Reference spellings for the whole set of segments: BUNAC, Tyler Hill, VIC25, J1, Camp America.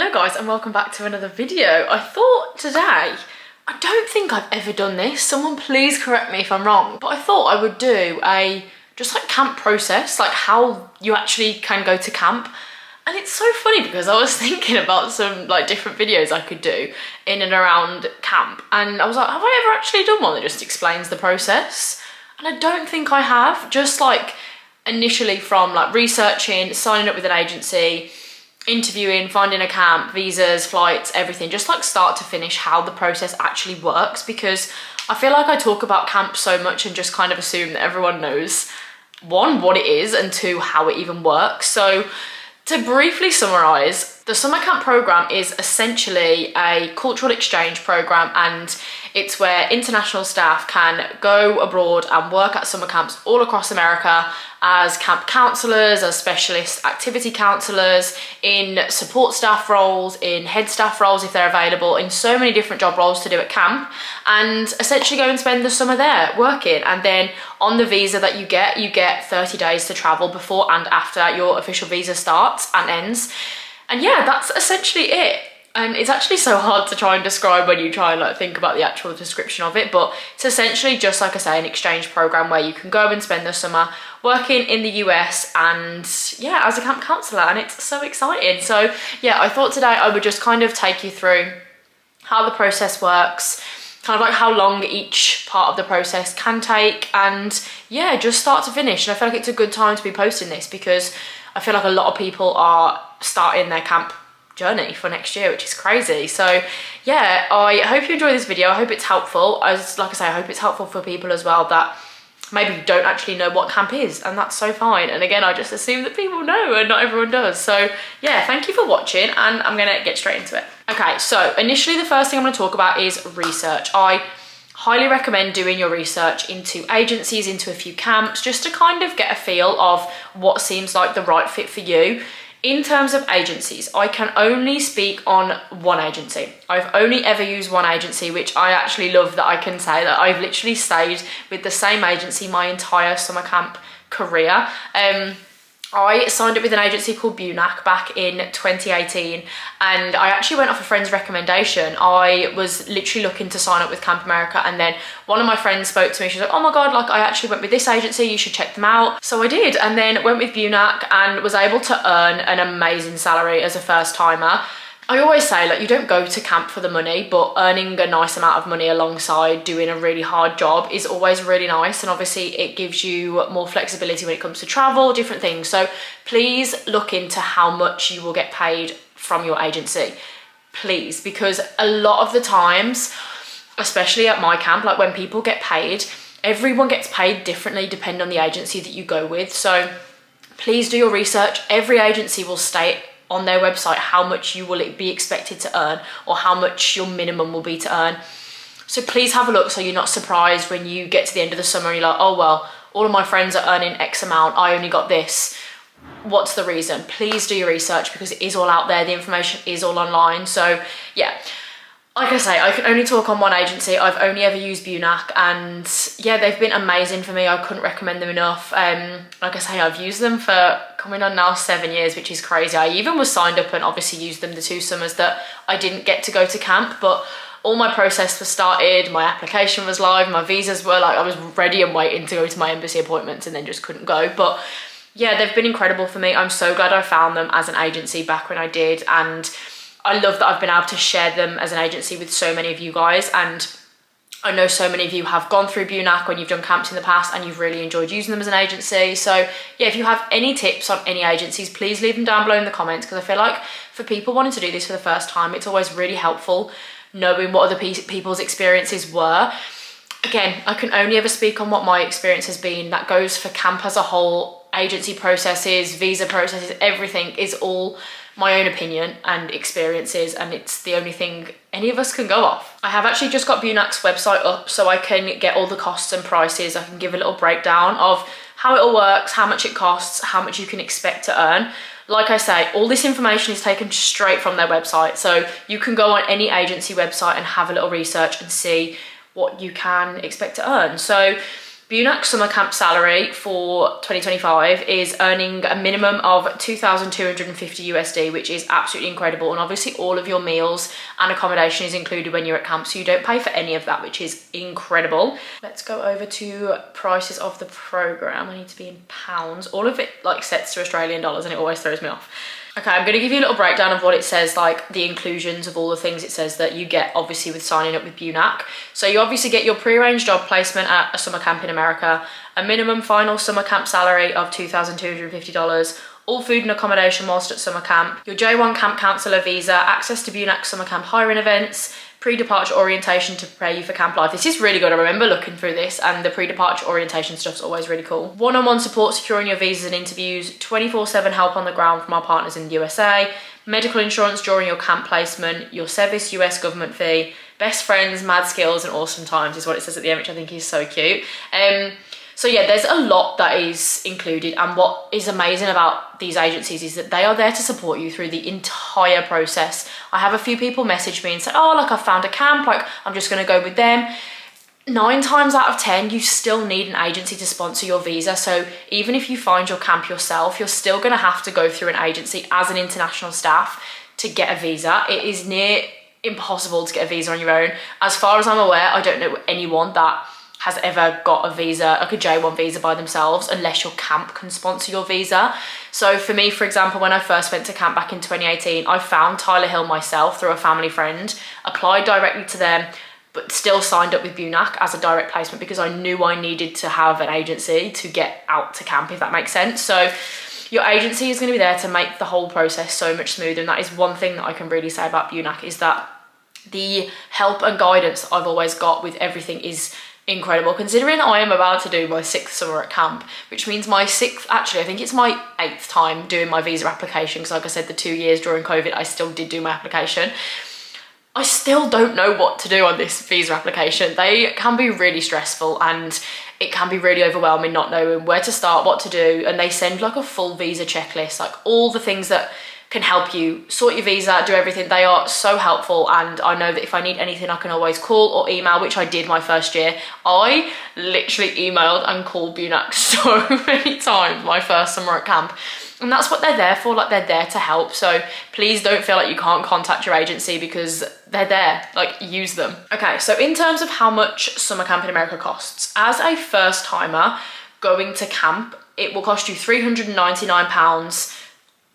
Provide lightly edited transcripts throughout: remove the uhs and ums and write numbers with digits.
Hello guys and welcome back to another video. I thought today, I don't think I've ever done this, someone please correct me if I'm wrong, but I thought I would do a just like camp process, like how you actually can go to camp. And it's so funny because I was thinking about some like different videos I could do in and around camp, and I was like, have I ever actually done one that just explains the process? And I don't think I have, just like initially from like researching, signing up with an agency, interviewing, finding a camp, visas, flights, everything, just like start to finish how the process actually works, because I feel like I talk about camp so much and just kind of assume that everyone knows, one, what it is, and two, how it even works. So to briefly summarize, the summer camp program is essentially a cultural exchange program, and it's where international staff can go abroad and work at summer camps all across America as camp counsellors, as specialist activity counsellors, in support staff roles, in head staff roles if they're available, in so many different job roles to do at camp, and essentially go and spend the summer there working. And then on the visa that you get 30 days to travel before and after your official visa starts and ends. And yeah, that's essentially it. And it's actually so hard to try and describe when you try and like think about the actual description of it, but it's essentially just, like I say, an exchange program where you can go and spend the summer working in the US and yeah, as a camp counselor, and it's so exciting. So yeah, I thought today I would just kind of take you through how the process works, kind of like how long each part of the process can take, and yeah, just start to finish. And I feel like it's a good time to be posting this because I feel like a lot of people are starting their camp journey for next year, which is crazy. So yeah, I hope you enjoy this video. I hope it's helpful. As like I say, I hope it's helpful for people as well that maybe don't actually know what camp is, and that's so fine. And again, I just assume that people know and not everyone does. So yeah, thank you for watching, and I'm gonna get straight into it. Okay, so initially the first thing I'm gonna talk about is research. I highly recommend doing your research into agencies, into a few camps, just to kind of get a feel of what seems like the right fit for you. In terms of agencies, I can only speak on one agency. I've only ever used one agency, which I actually love that I can say that I've literally stayed with the same agency my entire summer camp career. I signed up with an agency called BUNAC back in 2018, and I actually went off a friend's recommendation. I was literally looking to sign up with Camp America, and then one of my friends spoke to me. She was like, oh my God, like I actually went with this agency, you should check them out. So I did, and then went with BUNAC and was able to earn an amazing salary as a first timer. I always say, like, you don't go to camp for the money, but earning a nice amount of money alongside doing a really hard job is always really nice, and obviously it gives you more flexibility when it comes to travel, different things. So please look into how much you will get paid from your agency, please, because a lot of the times, especially at my camp, like when people get paid, everyone gets paid differently depending on the agency that you go with. So please do your research. Every agency will state on their website how much you will be expected to earn, or how much your minimum will be to earn. So please have a look so you're not surprised when you get to the end of the summer and you're like, oh well, all of my friends are earning X amount, I only got this. What's the reason? Please do your research because it is all out there, the information is all online. So yeah, like I say, I can only talk on one agency. I've only ever used BUNAC, and yeah, they've been amazing for me. I couldn't recommend them enough. Like I say, I've used them for coming on now 7 years, which is crazy. I even was signed up and obviously used them the two summers that I didn't get to go to camp, but all my process was started, my application was live, my visas were like, I was ready and waiting to go to my embassy appointments, and then just couldn't go. But yeah, they've been incredible for me. I'm so glad I found them as an agency back when I did, and I love that I've been able to share them as an agency with so many of you guys. And I know so many of you have gone through BUNAC when you've done camps in the past, and you've really enjoyed using them as an agency. So yeah, if you have any tips on any agencies, please leave them down below in the comments, because I feel like for people wanting to do this for the first time, it's always really helpful knowing what other people's experiences were. Again, I can only ever speak on what my experience has been. That goes for camp as a whole, agency processes, visa processes, everything is all my own opinion and experiences, and it's the only thing any of us can go off. I have actually just got BUNAC's website up so I can get all the costs and prices. I can give a little breakdown of how it all works, how much it costs, how much you can expect to earn. Like I say, all this information is taken straight from their website, so you can go on any agency website and have a little research and see what you can expect to earn. So BUNAC summer camp salary for 2025 is earning a minimum of $2,250 USD, which is absolutely incredible. And obviously all of your meals and accommodation is included when you're at camp, so you don't pay for any of that, which is incredible. Let's go over to prices of the program. I need to be in pounds. All of it like sets to Australian dollars and it always throws me off. Okay, I'm gonna give you a little breakdown of what it says, like the inclusions of all the things it says that you get obviously with signing up with BUNAC. So you obviously get your pre-arranged job placement at a summer camp in America, a minimum final summer camp salary of $2,250, all food and accommodation whilst at summer camp, your J1 camp counsellor visa, access to BUNAC summer camp hiring events, pre-departure orientation to prepare you for camp life. This is really good. I remember looking through this, and the pre-departure orientation stuff's always really cool. One-on-one support securing your visas and interviews, 24/7 help on the ground from our partners in the USA, medical insurance during your camp placement, your service US government fee, best friends, mad skills and awesome times is what it says at the end, which I think is so cute. So yeah, there's a lot that is included, and what is amazing about these agencies is that they are there to support you through the entire process. I have a few people message me and say, oh, like I found a camp, like I'm just gonna go with them. 9 times out of 10, you still need an agency to sponsor your visa. So even if you find your camp yourself, you're still gonna have to go through an agency as an international staff to get a visa. It is near impossible to get a visa on your own. As far as I'm aware, I don't know anyone that has ever got a visa, like a J1 visa by themselves, unless your camp can sponsor your visa. So for me, for example, when I first went to camp back in 2018, I found Tyler Hill myself through a family friend, applied directly to them, but still signed up with BUNAC as a direct placement because I knew I needed to have an agency to get out to camp, if that makes sense. So your agency is gonna be there to make the whole process so much smoother. And that is one thing that I can really say about BUNAC, is that the help and guidance I've always got with everything is incredible, considering I am about to do my 6th summer at camp, which means my 6th, actually I think it's my 8th time doing my visa application, because like I said, the 2 years during COVID I still did do my application. I still don't know what to do on this visa application. They can be really stressful and it can be really overwhelming not knowing where to start, what to do, and they send like a full visa checklist, like all the things that can help you sort your visa, do everything. They are so helpful, and I know that if I need anything I can always call or email, which I did my first year. I literally emailed and called BUNAC so many times my first summer at camp, and that's what they're there for, like they're there to help. So please don't feel like you can't contact your agency, because they're there, like use them. Okay, so in terms of how much summer camp in America costs, as a first timer going to camp, it will cost you £399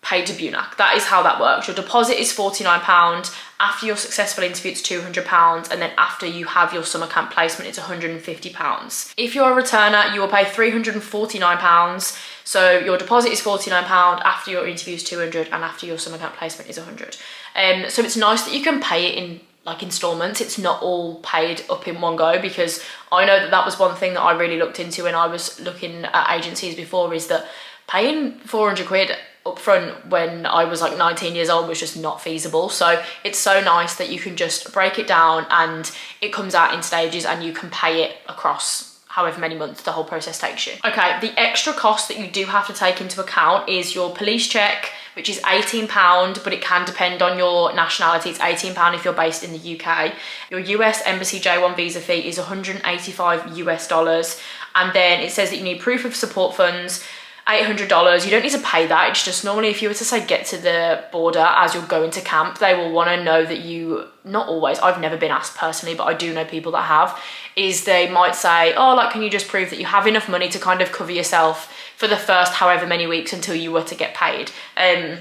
paid to BUNAC. That is how that works. Your deposit is £49, after your successful interview it's £200, and then after you have your summer camp placement it's £150. If you're a returner, you will pay £349, so your deposit is £49, after your interview is £200, and after your summer camp placement is £100. So it's nice that you can pay it in like installments. It's not all paid up in one go, because I know that that was one thing that I really looked into when I was looking at agencies before, is that paying £400 up front when I was like 19 years old was just not feasible. So it's so nice that you can just break it down and it comes out in stages, and you can pay it across however many months the whole process takes you. Okay, the extra cost that you do have to take into account is your police check, which is £18, but it can depend on your nationality. It's £18 if you're based in the UK. Your US Embassy J1 visa fee is $185 US, and then it says that you need proof of support funds, $800. You don't need to pay that. It's just normally if you were to say get to the border as you're going to camp, they will want to know that you, not always, I've never been asked personally, but I do know people that have, is they might say, oh, like, can you just prove that you have enough money to kind of cover yourself for the first however many weeks until you were to get paid. And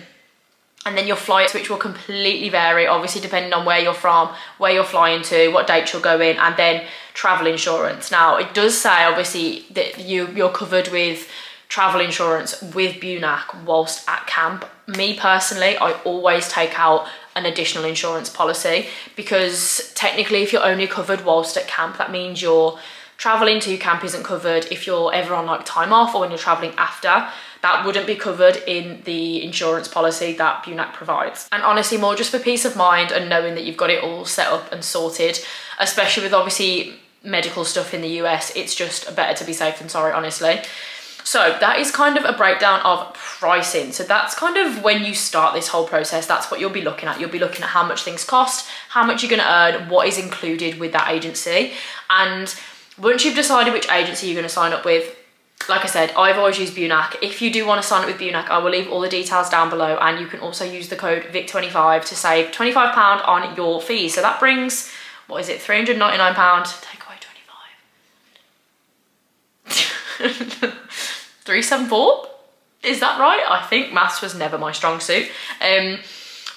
then your flights, which will completely vary, obviously depending on where you're from, where you're flying to, what date you're going, and then travel insurance. Now, it does say obviously that you're covered with travel insurance with BUNAC whilst at camp. Me personally, I always take out an additional insurance policy, because technically if you're only covered whilst at camp, that means your traveling to camp isn't covered. If you're ever on like time off or when you're traveling after, that wouldn't be covered in the insurance policy that BUNAC provides. And honestly, more just for peace of mind and knowing that you've got it all set up and sorted, especially with obviously medical stuff in the US, it's just better to be safe than sorry, honestly. So that is kind of a breakdown of pricing. So that's kind of when you start this whole process, that's what you'll be looking at. You'll be looking at how much things cost, how much you're gonna earn, what is included with that agency. And Once you've decided which agency you're going to sign up with, like I said, I've always used BUNAC. If you do want to sign up with BUNAC, I will leave all the details down below, and you can also use the code VIC25 to save £25 on your fees. So that brings, what is it, £399, take away 25. 374? Is that right? I think maths was never my strong suit.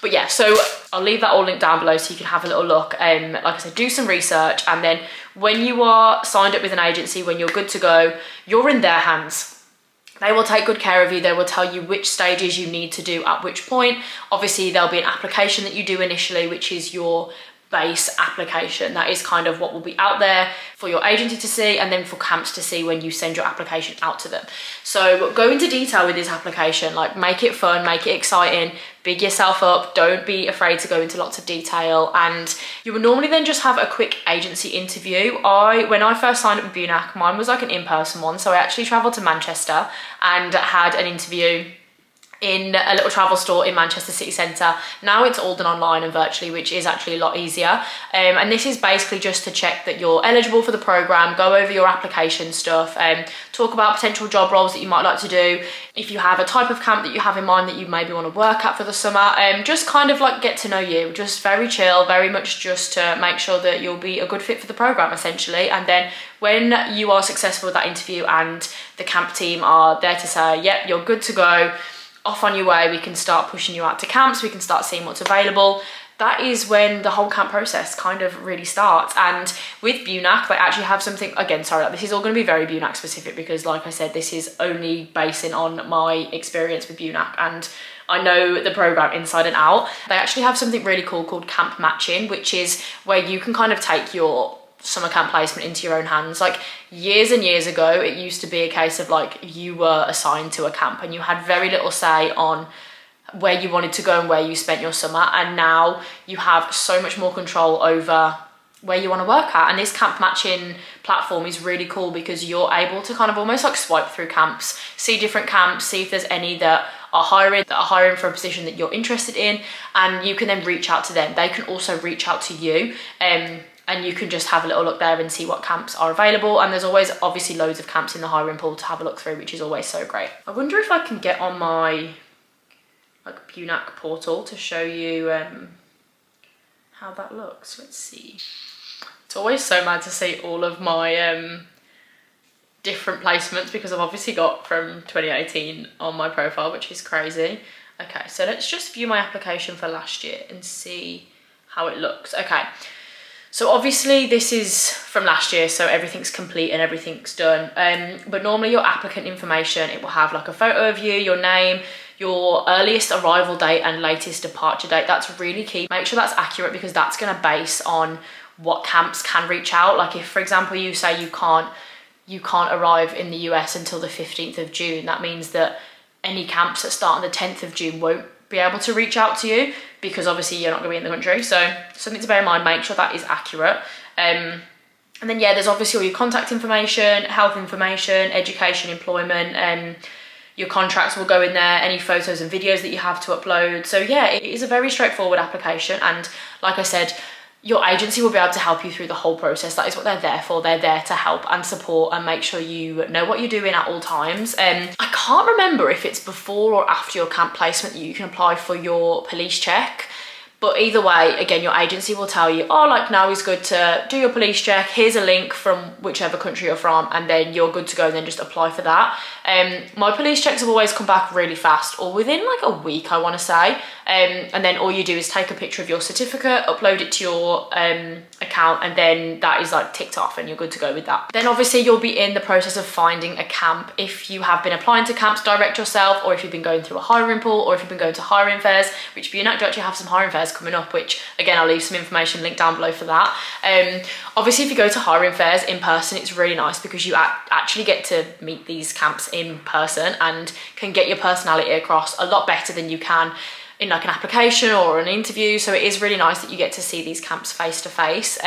But yeah, so I'll leave that all linked down below so you can have a little look. Like I said, do some research, and then when you are signed up with an agency, when you're good to go, you're in their hands. They will take good care of you. They will tell you which stages you need to do at which point. Obviously, there'll be an application that you do initially, which is your base application. That is kind of what will be out there for your agency to see, and then for camps to see when you send your application out to them. So go into detail with this application, like make it fun, make it exciting, big yourself up, don't be afraid to go into lots of detail. And you will normally then just have a quick agency interview. When I first signed up with BUNAC, mine was like an in-person one, so I actually travelled to Manchester and had an interview in a little travel store in Manchester city centre. Now it's all done online and virtually, which is actually a lot easier. And this is basically just to check that you're eligible for the programme, go over your application stuff, talk about potential job roles that you might like to do, if you have a type of camp that you have in mind that you maybe want to work at for the summer, just kind of like get to know you, just very chill, very much just to make sure that you'll be a good fit for the programme essentially. And then when you are successful with that interview and the camp team are there to say, yep, you're good to go, off on your way, we can start pushing you out to camps, we can start seeing what's available. That is when the whole camp process kind of really starts. And with BUNAC, they actually have something, again, sorry, like, this is all going to be very BUNAC specific, because like I said, this is only basing on my experience with BUNAC, and I know the programme inside and out. They actually have something really cool called camp matching, which is where you can kind of take your summer camp placement into your own hands. Like years and years ago, it used to be a case of like you were assigned to a camp and you had very little say on where you wanted to go and where you spent your summer. And now you have so much more control over where you want to work at. And this camp matching platform is really cool because you're able to kind of almost like swipe through camps, see different camps, see if there's any that are hiring for a position that you're interested in, and you can then reach out to them. They can also reach out to you, and you can just have a little look there and see what camps are available. And there's always obviously loads of camps in the hiring pool to have a look through, which is always so great. I wonder if I can get on my like BUNAC portal to show you how that looks. Let's see. It's always so mad to see all of my different placements, because I've obviously got from 2018 on my profile, which is crazy. Okay, so let's just view my application for last year and see how it looks. Okay. So obviously this is from last year, so everything's complete and everything's done. But normally your applicant information, it will have like a photo of you, your name, your earliest arrival date and latest departure date. That's really key. Make sure that's accurate, because that's going to base on what camps can reach out. Like if, for example, you say you can't arrive in the US until the 15th of June, that means that any camps that start on the 10th of June won't be able to reach out to you, because obviously you're not going to be in the country. So something to bear in mind, make sure that is accurate. And then yeah, there's obviously all your contact information, health information, education, employment, your contracts will go in there, any photos and videos that you have to upload. So yeah, it is a very straightforward application, and like I said, your agency will be able to help you through the whole process. That is what they're there for. They're there to help and support and make sure you know what you're doing at all times. I can't remember if it's before or after your camp placement that you can apply for your police check. But either way, again, your agency will tell you, oh, like now is good to do your police check. Here's a link from whichever country you're from, and then you're good to go, and then just apply for that. My police checks have always come back really fast, or within like a week, I want to say. And then all you do is take a picture of your certificate, upload it to your account, and then that is like ticked off and you're good to go with that. Then obviously you'll be in the process of finding a camp. If you have been applying to camps direct yourself, or if you've been going through a hiring pool, or if you've been going to hiring fairs, which BUNAC do actually have some hiring fairs coming up, which again I'll leave some information linked down below for that. Obviously if you go to hiring fairs in person, it's really nice because you actually get to meet these camps in person and can get your personality across a lot better than you can in like an application or an interview. So it is really nice that you get to see these camps face to face.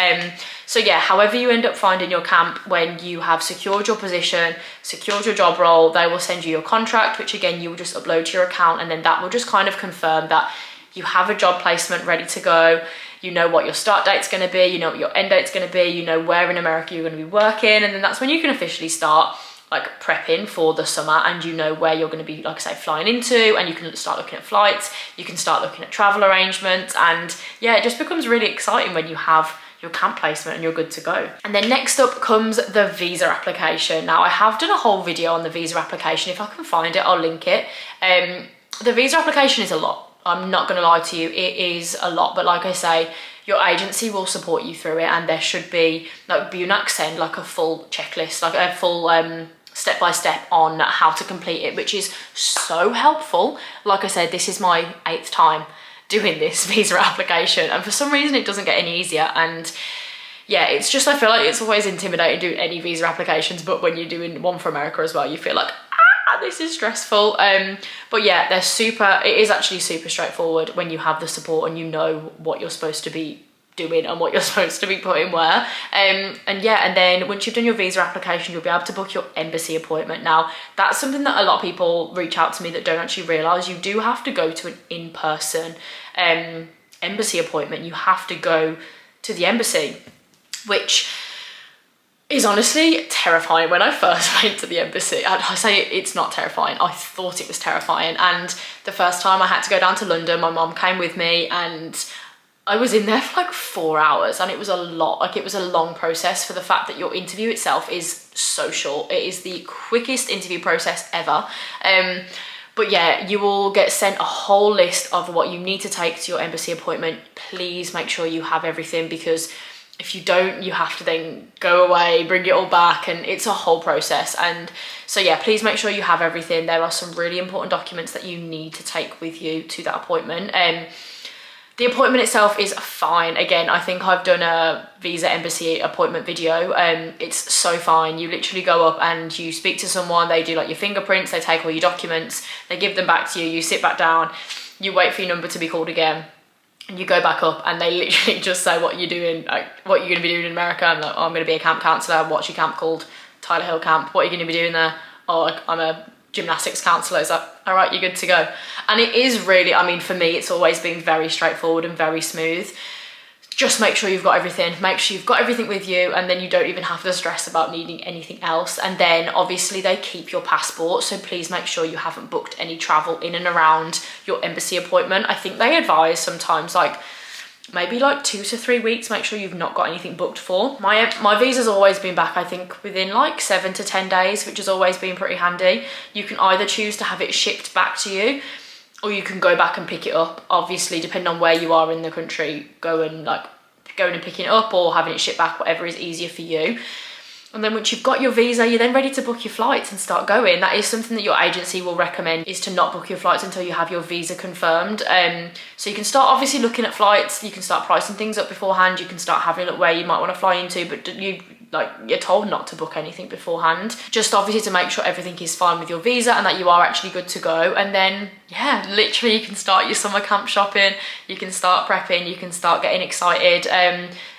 So yeah, however you end up finding your camp, when you have secured your position, secured your job role, they will send you your contract, which again you will just upload to your account, and then that will just kind of confirm that you have a job placement ready to go, you know what your start date's going to be, you know what your end date's going to be, you know where in America you're going to be working, and then that's when you can officially start like prepping for the summer, and you know where you're going to be, like I say, flying into, and you can start looking at flights, you can start looking at travel arrangements, and yeah, it just becomes really exciting when you have your camp placement and you're good to go. And then next up comes the visa application. Now I have done a whole video on the visa application. If I can find it, I'll link it. The visa application is a lot. I'm not gonna lie to you, it is a lot, but like I say, your agency will support you through it, and there should be, like BUNAC send like a full checklist, like a full step-by-step on how to complete it, which is so helpful. Like I said, this is my 8th time doing this visa application, and for some reason it doesn't get any easier. And yeah, it's just, I feel like it's always intimidating doing any visa applications, but when you're doing one for America as well, you feel like, this is stressful. But yeah, they're super, it is actually super straightforward when you have the support and you know what you're supposed to be doing and what you're supposed to be putting where. And yeah, and then once you've done your visa application, you'll be able to book your embassy appointment. Now that's something that a lot of people reach out to me that don't actually realize, you do have to go to an in-person embassy appointment. You have to go to the embassy, which is honestly terrifying. When I first went to the embassy, I say it's not terrifying, I thought it was terrifying. And the first time I had to go down to London, my mom came with me, and I was in there for like 4 hours, and it was a lot. Like, it was a long process for the fact that your interview itself is so short. It is the quickest interview process ever. But yeah, you will get sent a whole list of what you need to take to your embassy appointment. Please make sure you have everything, because if you don't, you have to then go away, bring it all back, and it's a whole process. And so yeah, please make sure you have everything. There are some really important documents that you need to take with you to that appointment. The appointment itself is fine. Again, I think I've done a visa embassy appointment video. It's so fine. You literally go up and you speak to someone, they do like your fingerprints, they take all your documents, they give them back to you, you sit back down, you wait for your number to be called again. You go back up and they literally just say what you're doing, like what you're gonna be doing in America. I'm like, oh, I'm gonna be a camp counselor. What's your camp called? Tyler Hill camp. What are you gonna be doing there? Oh, like, I'm a gymnastics counselor. It's like, all right, you're good to go. And it is really, I mean, for me, it's always been very straightforward and very smooth. Just make sure you've got everything. Make sure you've got everything with you, and then you don't even have to stress about needing anything else. And then obviously they keep your passport, so please make sure you haven't booked any travel in and around your embassy appointment. I think they advise sometimes like maybe like 2 to 3 weeks, make sure you've not got anything booked for. My visa's always been back, I think, within like 7 to 10 days, which has always been pretty handy. You can either choose to have it shipped back to you, or you can go back and pick it up. Obviously, depending on where you are in the country, going and picking it up or having it shipped back, whatever is easier for you. And then once you've got your visa, you're then ready to book your flights and start going. That is something that your agency will recommend, is to not book your flights until you have your visa confirmed. So you can start obviously looking at flights, you can start pricing things up beforehand, you can start having a look where you might want to fly into, but you're told not to book anything beforehand. Just obviously to make sure everything is fine with your visa and that you are actually good to go. And then yeah, literally you can start your summer camp shopping, you can start prepping, you can start getting excited.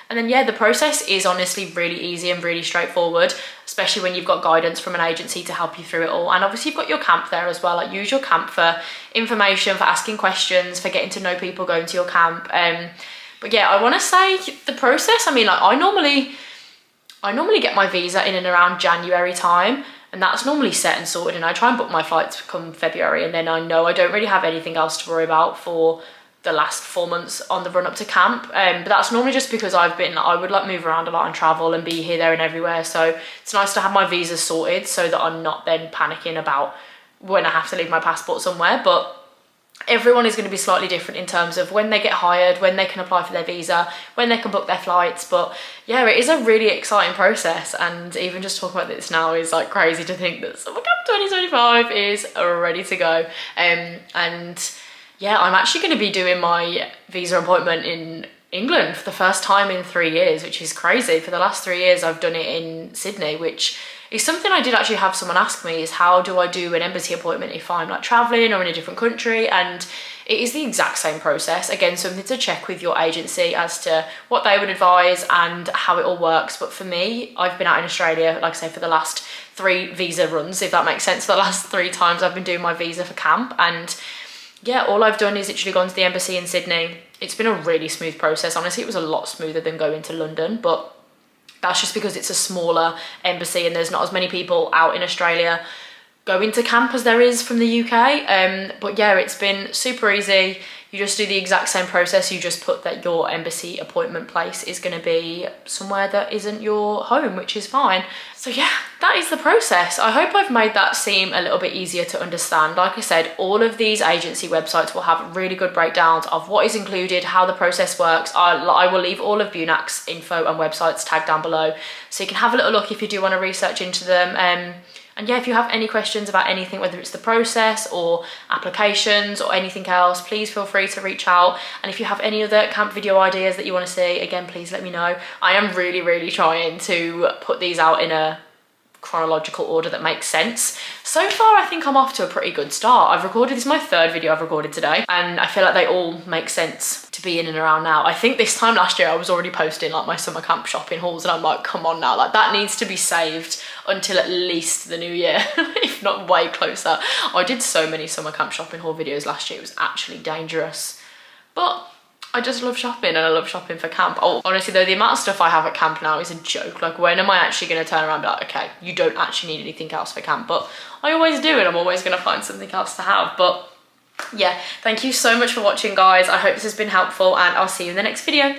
And then yeah, the process is honestly really easy and really straightforward, especially when you've got guidance from an agency to help you through it all. And obviously you've got your camp there as well. Like, use your camp for information, for asking questions, for getting to know people going to your camp. But yeah, I want to say the process, I mean, like I normally get my visa in and around January time, and that's normally set and sorted, and I try and book my flights come February, and then I know I don't really have anything else to worry about for the last 4 months on the run up to camp. But that's normally just because I would move around a lot and travel and be here, there and everywhere, so it's nice to have my visa sorted so that I'm not then panicking about when I have to leave my passport somewhere. But everyone is going to be slightly different in terms of when they get hired, when they can apply for their visa, when they can book their flights. But yeah, it is a really exciting process, and even just talking about this now is like crazy to think that summer camp 2025 is ready to go. And yeah, I'm actually going to be doing my visa appointment in England for the first time in 3 years, which is crazy. For the last 3 years, I've done it in Sydney, which is something I did actually have someone ask me, is how do I do an embassy appointment if I'm like traveling or in a different country? And it is the exact same process. Again, something to check with your agency as to what they would advise and how it all works. But for me, I've been out in Australia, like I say, for the last 3 visa runs, if that makes sense. The last 3 times I've been doing my visa for camp, and yeah, all I've done is literally gone to the embassy in Sydney. It's been a really smooth process. Honestly, it was a lot smoother than going to London, but that's just because it's a smaller embassy and there's not as many people out in Australia going to camp as there is from the UK. But yeah, it's been super easy. You just do the exact same process. You just put that your embassy appointment place is going to be somewhere that isn't your home, which is fine. So yeah, that is the process. I hope I've made that seem a little bit easier to understand. Like I said, all of these agency websites will have really good breakdowns of what is included, how the process works. I will leave all of BUNAC's info and websites tagged down below, so you can have a little look if you do want to research into them. And yeah, if you have any questions about anything, whether it's the process or applications or anything else, please feel free to reach out. And if you have any other camp video ideas that you want to see, again, please let me know. I am really, really trying to put these out in a chronological order that makes sense. So far, I think I'm off to a pretty good start. I've recorded, this is my third video I've recorded today, and I feel like they all make sense to be in and around now. I think this time last year I was already posting like my summer camp shopping hauls, and I'm like, come on now, like that needs to be saved until at least the new year, if not way closer. I did so many summer camp shopping haul videos last year, it was actually dangerous. But I just love shopping, and I love shopping for camp. Oh, honestly though, the amount of stuff I have at camp now is a joke. Like, when am I actually gonna turn around and be like, okay, you don't actually need anything else for camp? But I always do, and I'm always gonna find something else to have. But yeah, thank you so much for watching, guys. I hope this has been helpful, and I'll see you in the next video.